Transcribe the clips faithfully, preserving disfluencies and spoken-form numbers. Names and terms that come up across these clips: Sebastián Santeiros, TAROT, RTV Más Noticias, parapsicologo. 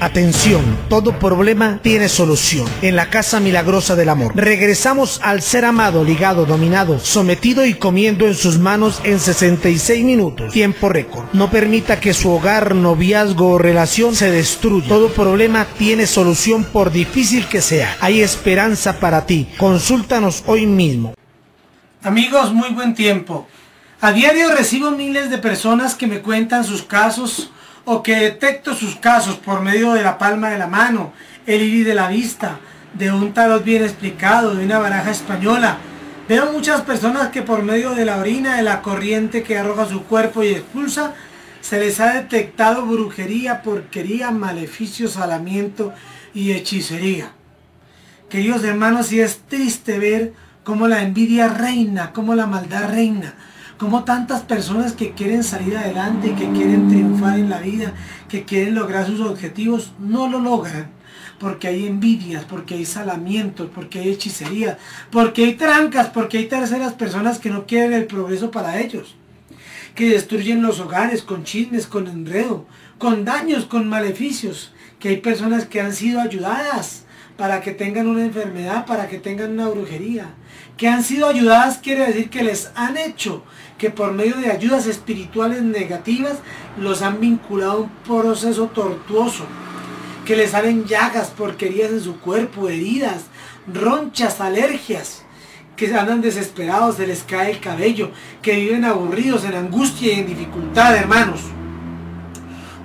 Atención, todo problema tiene solución. En la casa milagrosa del amor. Regresamos al ser amado, ligado, dominado, sometido y comiendo en sus manos en sesenta y seis minutos. Tiempo récord. No permita que su hogar, noviazgo o relación se destruya. Todo problema tiene solución por difícil que sea. Hay esperanza para ti. Consúltanos hoy mismo. Amigos, muy buen tiempo. A diario recibo miles de personas que me cuentan sus casos o que detecto sus casos por medio de la palma de la mano, el iris de la vista, de un tarot bien explicado, de una baraja española. Veo muchas personas que por medio de la orina, de la corriente que arroja su cuerpo y expulsa, se les ha detectado brujería, porquería, maleficio, salamiento y hechicería. Queridos hermanos, y es triste ver cómo la envidia reina, cómo la maldad reina, como tantas personas que quieren salir adelante y que quieren triunfar en la vida, que quieren lograr sus objetivos, no lo logran. Porque hay envidias, porque hay salamientos, porque hay hechicerías, porque hay trancas, porque hay terceras personas que no quieren el progreso para ellos. Que destruyen los hogares con chismes, con enredo, con daños, con maleficios. Que hay personas que han sido ayudadas para que tengan una enfermedad, para que tengan una brujería. Que han sido ayudadas quiere decir que les han hecho, que por medio de ayudas espirituales negativas los han vinculado a un proceso tortuoso, que les salen llagas, porquerías en su cuerpo, heridas, ronchas, alergias, que andan desesperados, se les cae el cabello, que viven aburridos, en angustia y en dificultad, hermanos.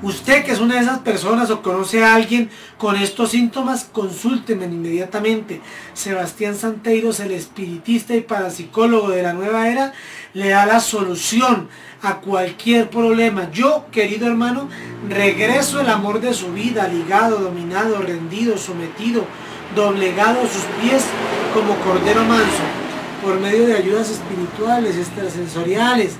Usted que es una de esas personas o conoce a alguien con estos síntomas, consúltenme inmediatamente. Sebastián Santeiros, el espiritista y parapsicólogo de la nueva era, le da la solución a cualquier problema. Yo, querido hermano, regreso el amor de su vida, ligado, dominado, rendido, sometido, doblegado a sus pies como cordero manso, por medio de ayudas espirituales, extrasensoriales.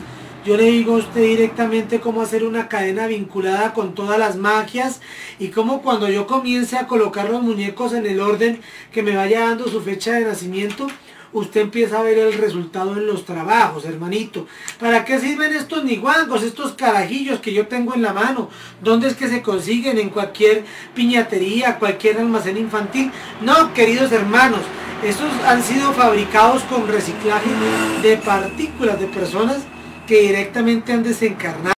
Yo le digo a usted directamente cómo hacer una cadena vinculada con todas las magias y cómo cuando yo comience a colocar los muñecos en el orden que me vaya dando su fecha de nacimiento, usted empieza a ver el resultado en los trabajos, hermanito. ¿Para qué sirven estos niguangos, estos carajillos que yo tengo en la mano? ¿Dónde es que se consiguen? ¿En cualquier piñatería, cualquier almacén infantil? No, queridos hermanos, estos han sido fabricados con reciclaje de partículas de personas que directamente han desencarnado.